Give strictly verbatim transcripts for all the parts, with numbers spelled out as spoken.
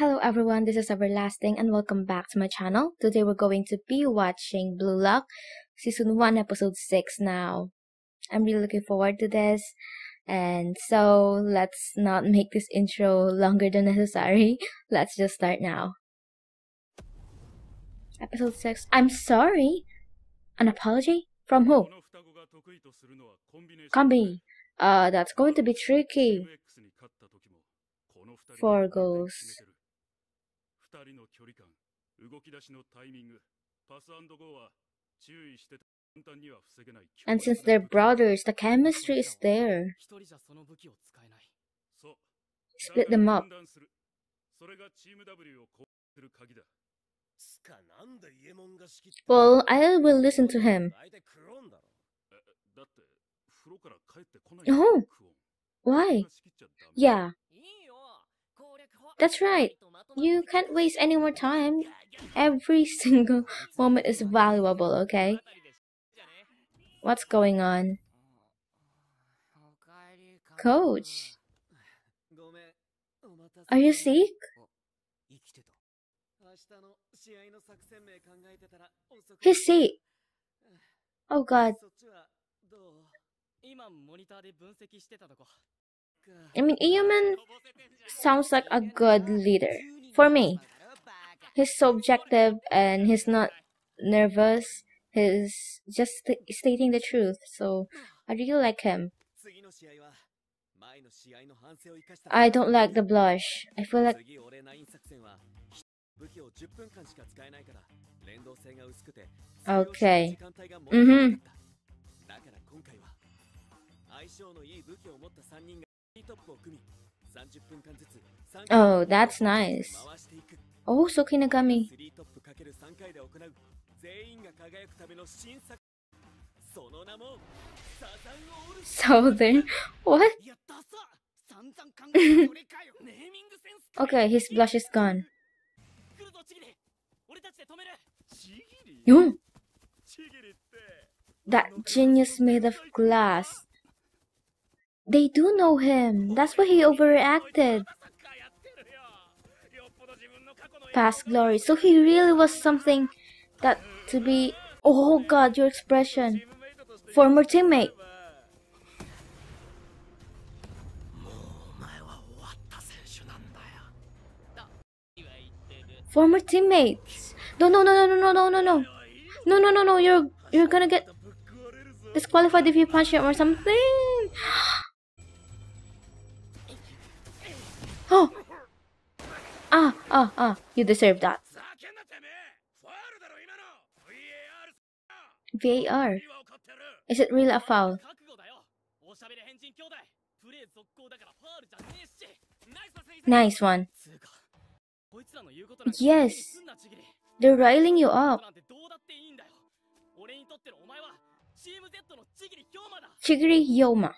Hello everyone, this is Everlasting and welcome back to my channel. Today we're going to be watching Blue Lock Season one Episode six now. I'm really looking forward to this, and so let's not make this intro longer than necessary. Let's just start now. Episode six. I'm sorry? An apology? From who? Kombi. Uh, that's going to be tricky. Four goals. And since they're brothers, the chemistry is there. Split them up. Well, I will listen to him. Oh, why? Yeah. That's right. You can't waste any more time. Every single moment is valuable, okay? What's going on? Coach? Are you sick? He's sick. Oh god. I mean, Iemon sounds like a good leader for me. He's so objective and he's not nervous. He's just st stating the truth, so I really like him. I don't like the blush. I feel like okay. Mm-hmm. Oh, that's nice. Oh, so Kunigami. Southern? What? Okay, his blush is gone. Yo! That genius made of glass. They do know him. That's why he overreacted. Past glory. So he really was something that to be... Oh god, your expression. Former teammate. Former teammates. No, no, no, no, no, no, no, no. No, no, no, no. You're, you're gonna get disqualified if you punch him or something. Oh! Ah, ah, ah, you deserve that. V A R. Is it really a foul? Nice one. Yes. They're riling you up. Chigiri Hyoma.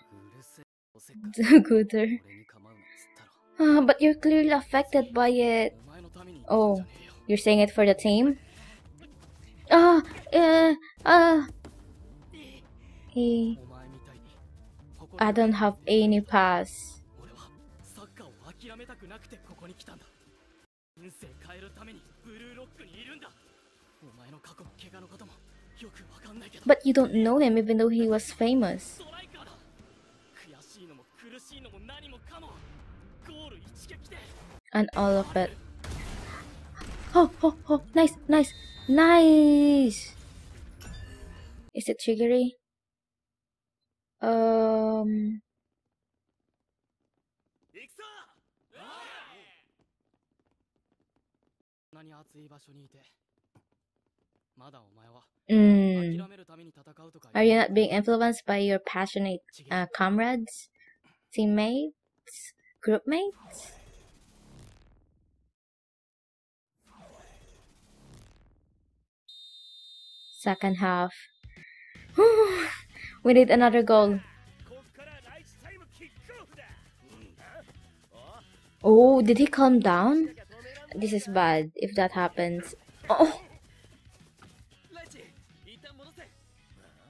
Gooder. Uh, but you're clearly affected by it. Oh, you're saying it for the team? Ah, uh, uh, uh. Hey. I don't have any pass. But you don't know him even though he was famous. And all of it. Oh, oh, oh, nice, nice, nice. Is it Chigiri? Um. Mm. Are you not being influenced by your passionate uh, comrades, teammates, groupmates? Second half. We need another goal. Oh, did he calm down? This is bad if that happens. Oh.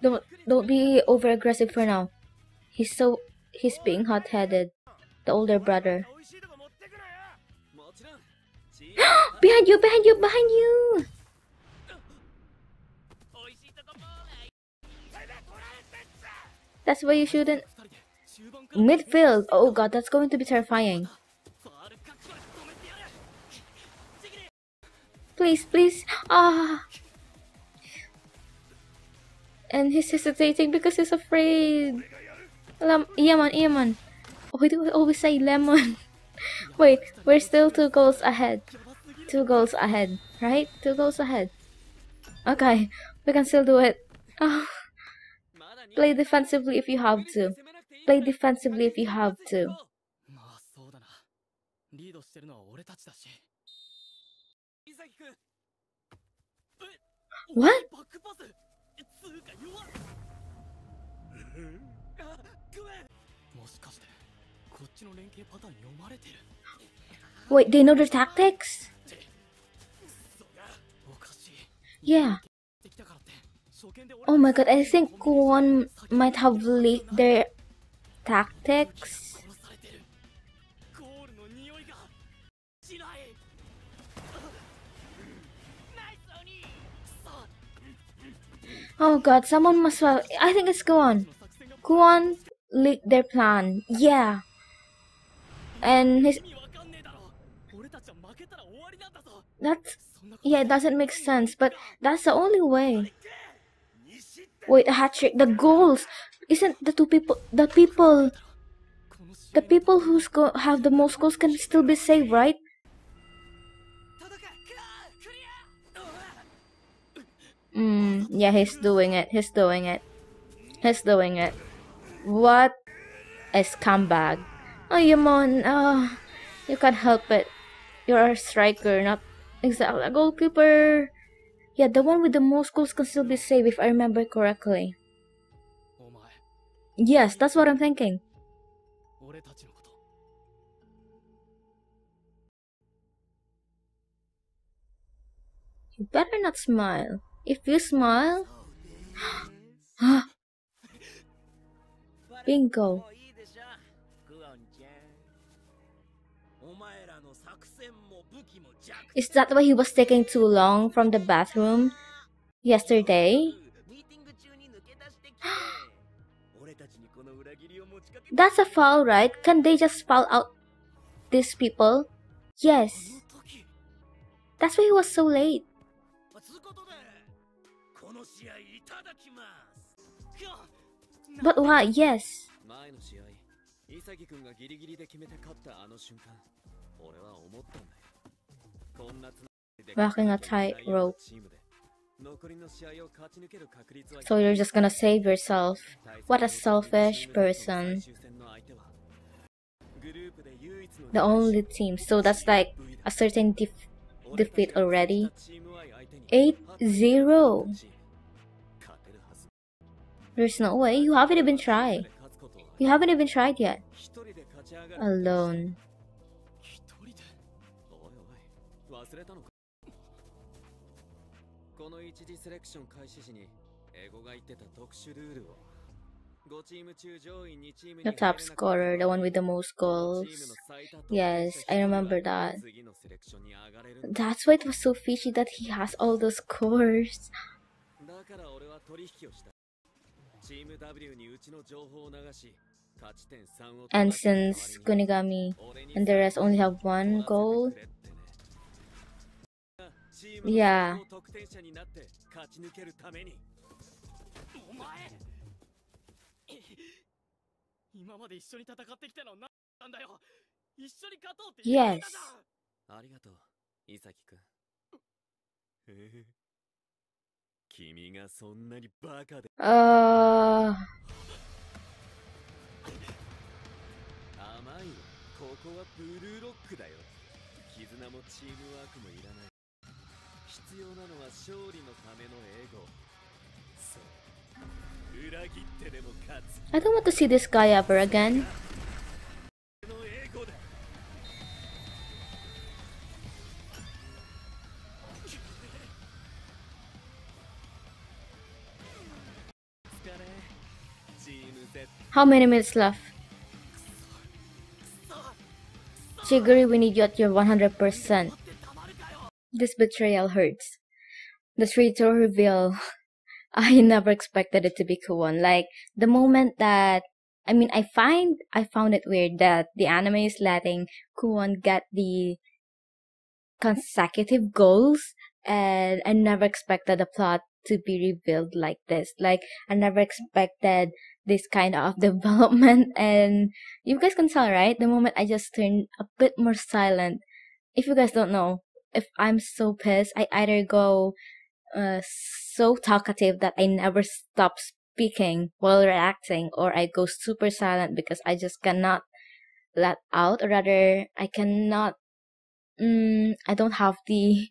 Don't don't be over aggressive for now. He's so he's being hot headed. The older brother. Behind you, behind you, behind you! That's where you shouldn't. Midfield! Oh god, that's going to be terrifying. Please, please! Ah! And he's hesitating because he's afraid. Lam Iemon, Iemon. Why do I always say lemon? Wait, we're still two goals ahead. Two goals ahead, right? Two goals ahead. Okay, we can still do it. Oh. Play defensively if you have to. Play defensively if you have to. What? Wait, they know their tactics? Yeah. Oh my god, I think Kuon might have leaked their tactics. Oh god, someone must have. I think it's Kuon. Kuon leaked their plan. Yeah. And his. That's. Yeah, it doesn't make sense, but that's the only way. Wait, a hat trick. The goals. Isn't the two people. The people. The people who have the most goals can still be saved, right? Mm, yeah, he's doing it. He's doing it. He's doing it. What a scumbag. Oh, Iemon. Oh, you can't help it. You're a striker, not exactly a goalkeeper. Yeah, the one with the most goals can still be saved if I remember correctly. Yes, that's what I'm thinking. You better not smile. If you smile... Bingo. Is that why he was taking too long from the bathroom yesterday? That's a foul, right? Can they just foul out these people? Yes. That's why he was so late. But why? Yes. Walking a tightrope. So you're just gonna save yourself. What a selfish person. The only team. So that's like a certain def defeat already. eight zero. There's no way. You haven't even tried. You haven't even tried yet. Alone. The top scorer, the one with the most goals. Yes, I remember that. That's why it was so fishy that he has all those scores. And since Kunigami and the rest only have one goal, yeah. Yes. Uh... I don't want to see this guy ever again. How many minutes left? Chigiri, we need you at your one hundred percent. This betrayal hurts. The traitor reveal, I never expected it to be Kuon. Like, the moment that, I mean, I find, I found it weird that the anime is letting Kuon get the consecutive goals, and I never expected the plot to be revealed like this. Like, I never expected this kind of development, and you guys can tell, right? The moment I just turned a bit more silent. If you guys don't know, if I'm so pissed, I either go uh, so talkative that I never stop speaking while reacting, or I go super silent because I just cannot let out, or rather, I cannot, um, I don't have the,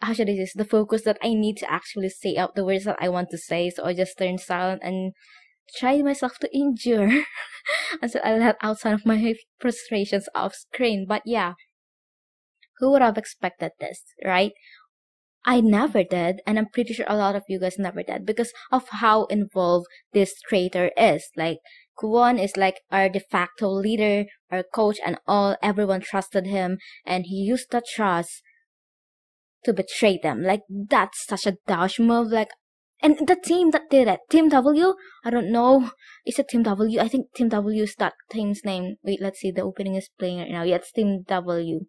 how should I say, the focus that I need to actually say out the words that I want to say, so I just turn silent and try myself to endure until I let out some of my frustrations off screen. But yeah, who would have expected this, right? I never did, and I'm pretty sure a lot of you guys never did, because of how involved this traitor is. Like, Kuon is like our de facto leader, our coach, and all. Everyone trusted him, and he used that trust to betray them. Like, that's such a douche move. Like, and the team that did it, Team W, I don't know, is it Team W? I think Team W is that team's name. Wait, let's see, the opening is playing right now. Yeah, it's Team W.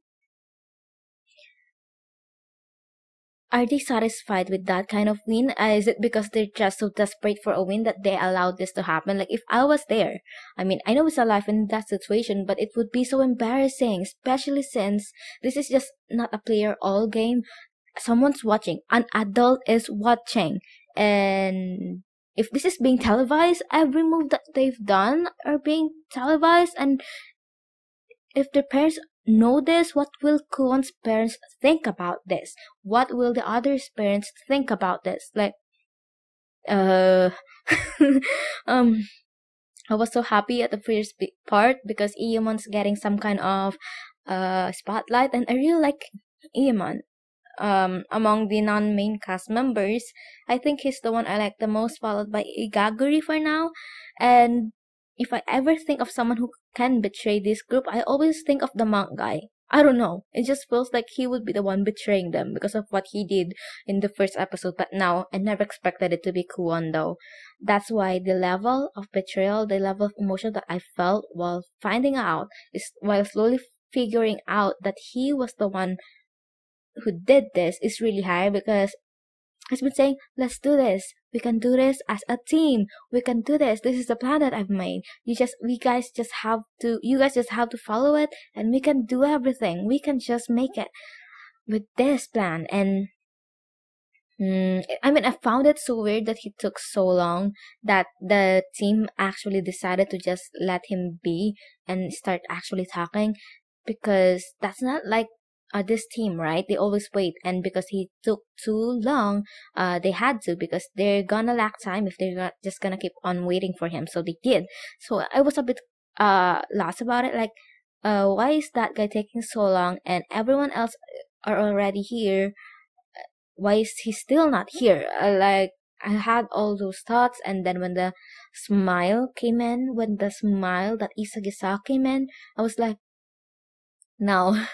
Are they satisfied with that kind of win? Uh, is it because they're just so desperate for a win that they allowed this to happen? Like, if I was there, I mean, I know it's alive in that situation, but it would be so embarrassing, especially since this is just not a player-all game. Someone's watching. An adult is watching. And if this is being televised, every move that they've done are being televised. And if their parents know this, what will Kuon's parents think about this? What will the other's parents think about this? Like, uh, um, I was so happy at the first part because Iemon's getting some kind of uh spotlight, and I really like Iemon. Um, among the non-main cast members, I think he's the one I like the most, followed by Igaguri for now. And if I ever think of someone who can betray this group, I always think of the monk guy. I don't know. It just feels like he would be the one betraying them because of what he did in the first episode. But now, I never expected it to be Kuon though. That's why the level of betrayal, the level of emotion that I felt while finding out, is while slowly figuring out that he was the one who did this, is really high, because I've been saying, let's do this. We can do this as a team. We can do this. This is the plan that I've made. You just, we guys just have to, you guys just have to follow it, and we can do everything. We can just make it with this plan. And mm, I mean, I found it so weird that he took so long that the team actually decided to just let him be and start actually talking, because that's not like Uh, this team, right? They always wait, and because he took too long, uh, they had to, because they're gonna lack time if they're just gonna keep on waiting for him. So they did. So I was a bit uh lost about it. Like, uh, why is that guy taking so long? And everyone else are already here. Why is he still not here? Uh, like, I had all those thoughts, and then when the smile came in, when the smile that Isagi saw came in, I was like, now,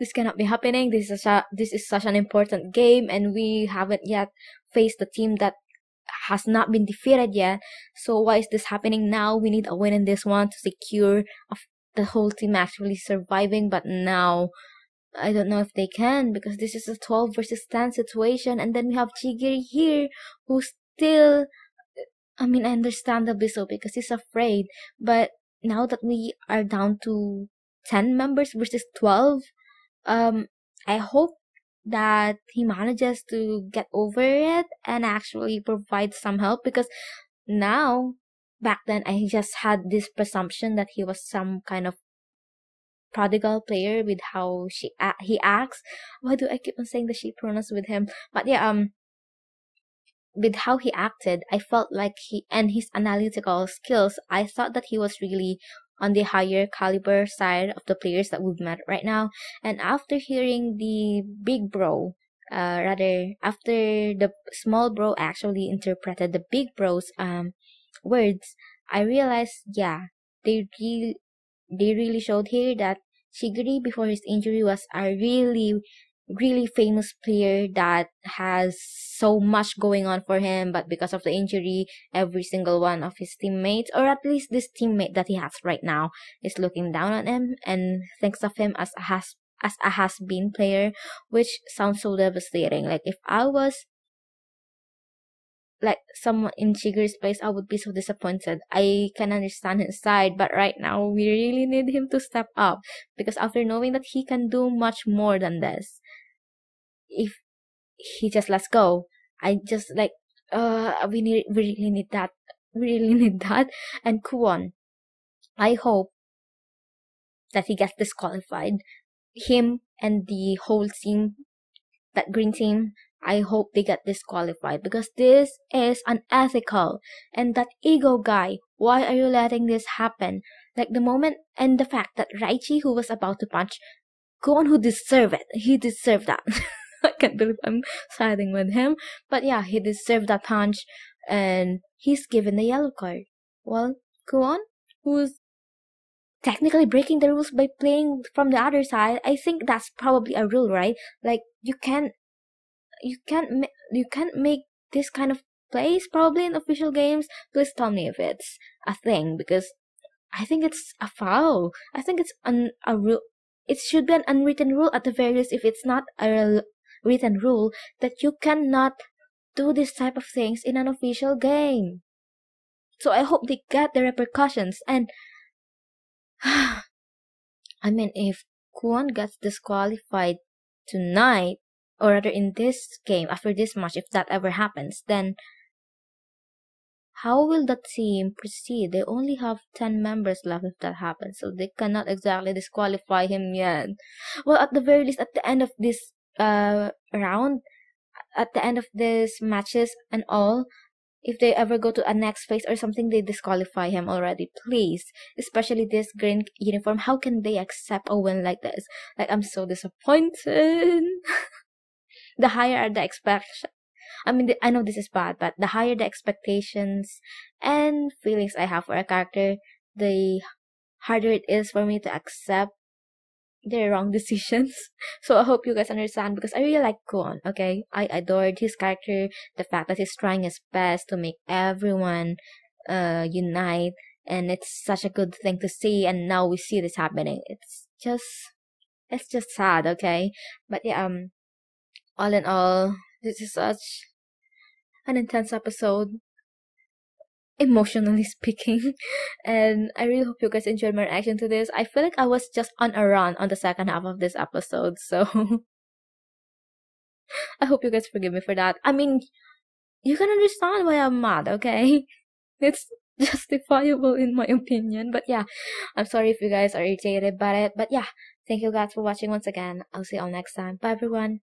this cannot be happening. This is a, this is such an important game, and we haven't yet faced the team that has not been defeated yet. So why is this happening now? We need a win in this one to secure the whole team actually surviving. But now, I don't know if they can, because this is a twelve versus ten situation, and then we have Chigiri here, who still, I mean, understandably so, because he's afraid. But now that we are down to ten members versus twelve, um I hope that he manages to get over it and actually provide some help, because now, back then, I just had this presumption that he was some kind of prodigal player with how she uh, he acts. Why do I keep on saying the she pronouns with him? But yeah, um with how he acted, I felt like he, and his analytical skills, I thought that he was really on the higher caliber side of the players that we've met right now. And after hearing the big bro, uh, rather, after the small bro actually interpreted the big bro's um words, I realized, yeah, they really, they really showed here that Chigiri, before his injury, was a really really famous player that has so much going on for him, but because of the injury, every single one of his teammates, or at least this teammate that he has right now, is looking down on him and thinks of him as a has as a has-been player, which sounds so devastating. Like, if I was like someone in Chigiri's place, I would be so disappointed. I can understand his side, but right now we really need him to step up, because after knowing that he can do much more than this, if he just lets go, I just like uh we need we really need that we really need that. And Kuon, I hope that he gets disqualified, him and the whole team, that green team. I hope they get disqualified, because this is unethical. And that Ego guy, why are you letting this happen? Like, the moment and the fact that Raichi, who was about to punch Kuon, who deserved it, he deserved that. I can't believe I'm siding with him, but yeah, he deserved that punch, and he's given the yellow card. Well, Kuon, who's technically breaking the rules by playing from the other side, I think that's probably a rule, right? Like, you can't You can't you can't make this kind of plays probably in official games. Please tell me if it's a thing, because I think it's a foul. I think it's an a rule. It should be an unwritten rule at the very least. If it's not a written rule, that you cannot do this type of things in an official game. So I hope they get the repercussions. And I mean, if Kuon gets disqualified tonight, or rather in this game, after this match, if that ever happens, then how will the team proceed? They only have ten members left if that happens, so they cannot exactly disqualify him yet. Well, at the very least, at the end of this uh, round, at the end of these matches and all, if they ever go to a next phase or something, they disqualify him already, please. Especially this green uniform, how can they accept a win like this? Like, I'm so disappointed. The higher the expect, I mean, the, I know this is bad, but the higher the expectations and feelings I have for a character, the harder it is for me to accept their wrong decisions. So I hope you guys understand, because I really like Kuon, okay? I adored his character, the fact that he's trying his best to make everyone uh, unite, and it's such a good thing to see, and now we see this happening. It's just, it's just sad, okay? But yeah, um, all in all, this is such an intense episode, emotionally speaking, and I really hope you guys enjoyed my reaction to this. I feel like I was just on a run on the second half of this episode, so I hope you guys forgive me for that. I mean, you can understand why I'm mad, okay? It's justifiable in my opinion, but yeah, I'm sorry if you guys are irritated by it, but yeah, thank you guys for watching once again. I'll see you all next time. Bye everyone.